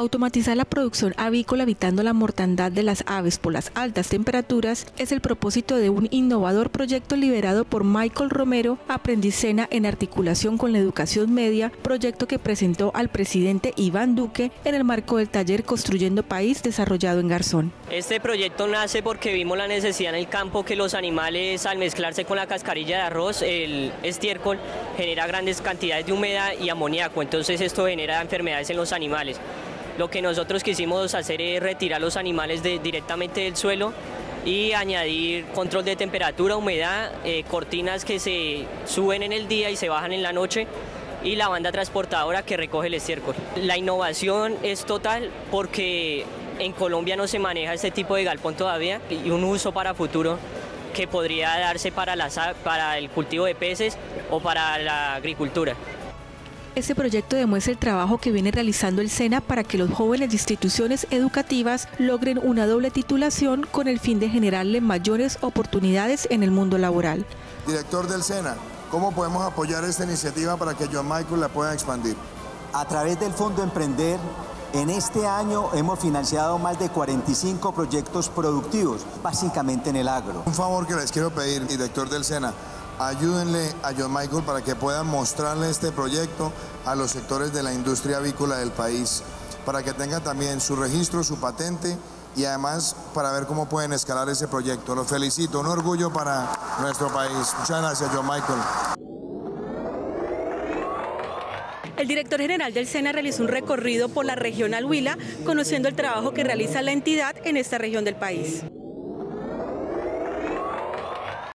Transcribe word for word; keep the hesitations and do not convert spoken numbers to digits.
Automatizar la producción avícola evitando la mortandad de las aves por las altas temperaturas es el propósito de un innovador proyecto liderado por Michael Romero, aprendiz SENA, en articulación con la educación media, proyecto que presentó al presidente Iván Duque en el marco del taller Construyendo País desarrollado en Garzón. Este proyecto nace porque vimos la necesidad en el campo que los animales, al mezclarse con la cascarilla de arroz, el estiércol, genera grandes cantidades de humedad y amoníaco, entonces esto genera enfermedades en los animales. Lo que nosotros quisimos hacer es retirar los animales de, directamente del suelo y añadir control de temperatura, humedad, eh, cortinas que se suben en el día y se bajan en la noche, y la banda transportadora que recoge el estiércol. La innovación es total porque en Colombia no se maneja este tipo de galpón todavía, y un uso para futuro que podría darse para, la, para el cultivo de peces o para la agricultura. Este proyecto demuestra el trabajo que viene realizando el SENA para que los jóvenes de instituciones educativas logren una doble titulación con el fin de generarle mayores oportunidades en el mundo laboral. Director del SENA, ¿cómo podemos apoyar esta iniciativa para que John Michael la pueda expandir? A través del Fondo Emprender, en este año hemos financiado más de cuarenta y cinco proyectos productivos, básicamente en el agro. Un favor que les quiero pedir, director del SENA, ayúdenle a John Michael para que pueda mostrarle este proyecto a los sectores de la industria avícola del país, para que tenga también su registro, su patente, y además para ver cómo pueden escalar ese proyecto. Los felicito, un orgullo para nuestro país. Muchas gracias, John Michael. El director general del SENA realizó un recorrido por la regional Huila, conociendo el trabajo que realiza la entidad en esta región del país.